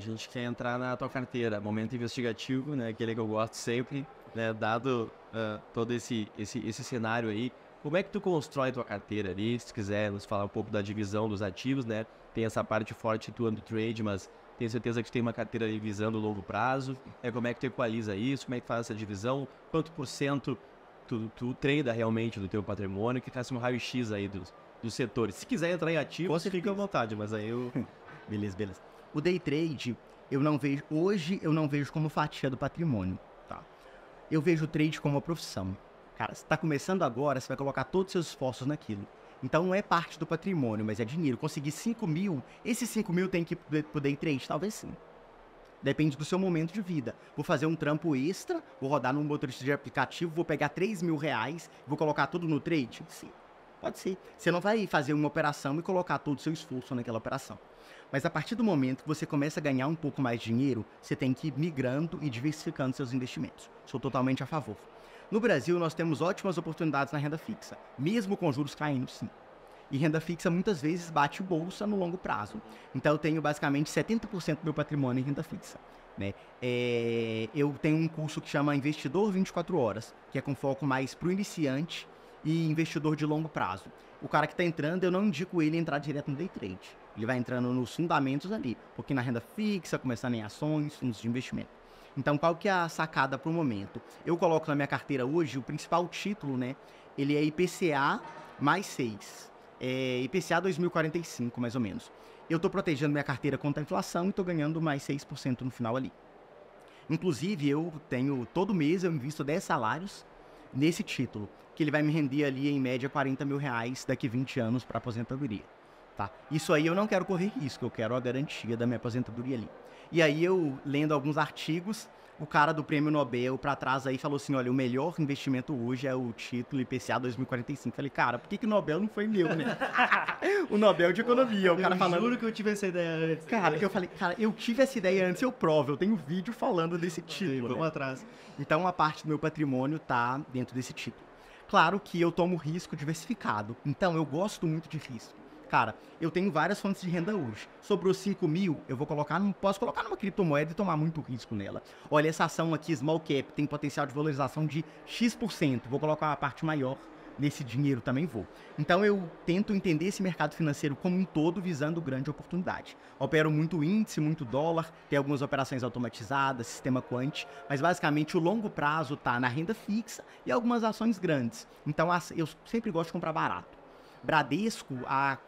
gente quer entrar na tua carteira, momento investigativo, né, aquele que eu gosto sempre, né, dado todo esse cenário aí. Como é que tu constrói tua carteira ali? Se quiser nos falar um pouco da divisão dos ativos, né? Tem essa parte forte do day trade, mas tenho certeza que tem uma carteira ali visando o longo prazo. É, como é que tu equaliza isso? Como é que faz essa divisão? Quanto por cento tu treina realmente do teu patrimônio? Que faça um raio-x aí dos setores. Se quiser entrar em ativo, você fica à vontade, mas aí eu... Beleza. O day trade, hoje eu não vejo como fatia do patrimônio, tá? Eu vejo o trade como uma profissão. Cara, você está começando agora, você vai colocar todos os seus esforços naquilo. Então não é parte do patrimônio, mas é dinheiro. Conseguir 5 mil, esses 5 mil tem que ir pro day trade? Talvez sim. Depende do seu momento de vida. Vou fazer um trampo extra, vou rodar num motorista de aplicativo, vou pegar 3 mil reais, vou colocar tudo no trade? Sim, pode ser. Você não vai fazer uma operação e colocar todo o seu esforço naquela operação. Mas a partir do momento que você começa a ganhar um pouco mais de dinheiro, você tem que ir migrando e diversificando seus investimentos. Sou totalmente a favor. No Brasil, nós temos ótimas oportunidades na renda fixa, mesmo com juros caindo, sim. E renda fixa muitas vezes bate bolsa no longo prazo. Então, eu tenho basicamente 70% do meu patrimônio em renda fixa, né? Eu tenho um curso que chama Investidor 24 Horas, que é com foco mais para o iniciante e investidor de longo prazo. O cara que está entrando, eu não indico ele entrar direto no day trade. Ele vai entrando nos fundamentos ali, um pouquinho na renda fixa, começando em ações, fundos de investimento. Então, qual que é a sacada para o momento? Eu coloco na minha carteira hoje o principal título, né? Ele é IPCA mais 6. É IPCA 2045, mais ou menos. Eu estou protegendo minha carteira contra a inflação e estou ganhando mais 6% no final ali. Inclusive, todo mês eu invisto 10 salários nesse título, que ele vai me render ali, em média, 40 mil reais daqui 20 anos para aposentadoria. Tá? Isso aí eu não quero correr risco, eu quero a garantia da minha aposentadoria ali. E aí eu, lendo alguns artigos, o cara do Prêmio Nobel pra trás aí falou assim, olha, o melhor investimento hoje é o título IPCA 2045. Falei, cara, por que o Nobel não foi meu, né? O Nobel de Economia, o cara falando... Eu juro que eu tive essa ideia antes. Cara, que eu falei, cara, eu tive essa ideia antes, eu provo, eu tenho vídeo falando desse título. Vamos atrás. Então, a parte do meu patrimônio tá dentro desse título. Claro que eu tomo risco diversificado, então eu gosto muito de risco. Cara, eu tenho várias fontes de renda hoje. Sobrou 5 mil, eu vou colocar, posso colocar numa criptomoeda e tomar muito risco nela. Olha, essa ação aqui, small cap, tem potencial de valorização de X%. Vou colocar uma parte maior nesse dinheiro, também vou. Então, eu tento entender esse mercado financeiro como um todo, visando grande oportunidade. Opero muito índice, muito dólar, tem algumas operações automatizadas, sistema quant, mas basicamente o longo prazo tá na renda fixa e algumas ações grandes. Então, eu sempre gosto de comprar barato. Bradesco, há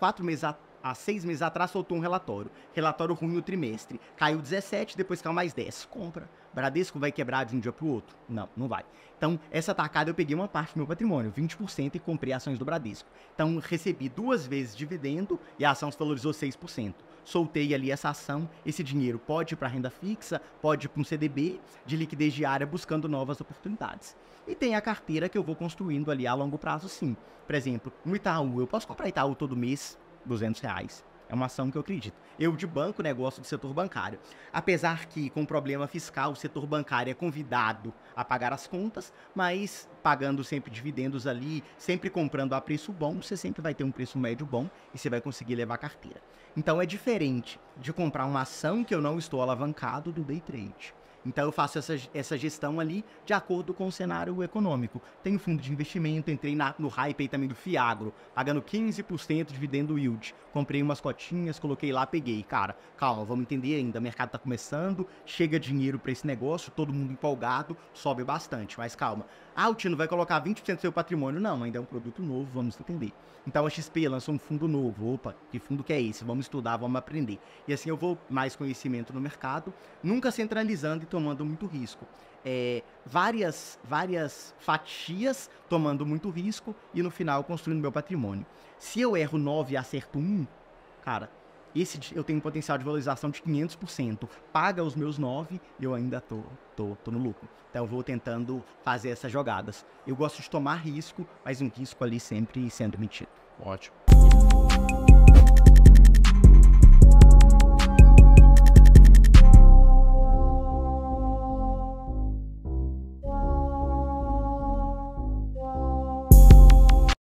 6 meses atrás, soltou um relatório. Relatório ruim no trimestre. Caiu 17, depois caiu mais 10. Compra. Bradesco vai quebrar de um dia para o outro? Não, não vai. Então, essa tacada eu peguei uma parte do meu patrimônio, 20%, e comprei ações do Bradesco. Então, recebi 2 vezes dividendo e a ação se valorizou 6%. Soltei ali essa ação, esse dinheiro pode ir para renda fixa, pode ir para um CDB de liquidez diária buscando novas oportunidades. E tem a carteira que eu vou construindo ali a longo prazo, sim. Por exemplo, um Itaú, eu posso comprar Itaú todo mês, 200 reais. É uma ação que eu acredito. Eu, de banco, né, gosto do setor bancário. Apesar que, com problema fiscal, o setor bancário é convidado a pagar as contas, mas pagando sempre dividendos ali, sempre comprando a preço bom, você sempre vai ter um preço médio bom e você vai conseguir levar a carteira. Então, é diferente de comprar uma ação que eu não estou alavancado do day trade. Então, eu faço essa gestão ali de acordo com o cenário econômico. Tenho fundo de investimento, entrei no hype aí também do Fiagro, pagando 15% de dividendo yield. Comprei umas cotinhas, coloquei lá, peguei. Cara, calma, vamos entender ainda, o mercado tá começando, chega dinheiro para esse negócio, todo mundo empolgado, sobe bastante, mas calma. Ah, o Tino vai colocar 20% do seu patrimônio. Não, ainda é um produto novo, vamos entender. Então, a XP lançou um fundo novo. Opa, que fundo que é esse? Vamos estudar, vamos aprender. E assim eu vou mais conhecimento no mercado, nunca centralizando e tomando muito risco. Várias fatias tomando muito risco e no final construindo meu patrimônio. Se eu erro 9 e acerto 1, cara, eu tenho um potencial de valorização de 500%. Paga os meus 9 e eu ainda tô no lucro. Então eu vou tentando fazer essas jogadas. Eu gosto de tomar risco, mas um risco ali sempre sendo metido. Ótimo.